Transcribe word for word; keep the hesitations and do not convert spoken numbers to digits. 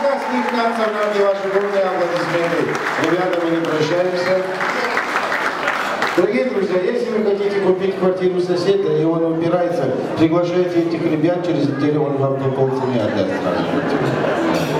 прекрасных танцев нам и ваши бурные аплодисменты. Ребята, мы не прощаемся. Дорогие друзья, если вы хотите купить квартиру соседа, и он убирается, приглашайте этих ребят, через неделю он вам на полцены отдаст.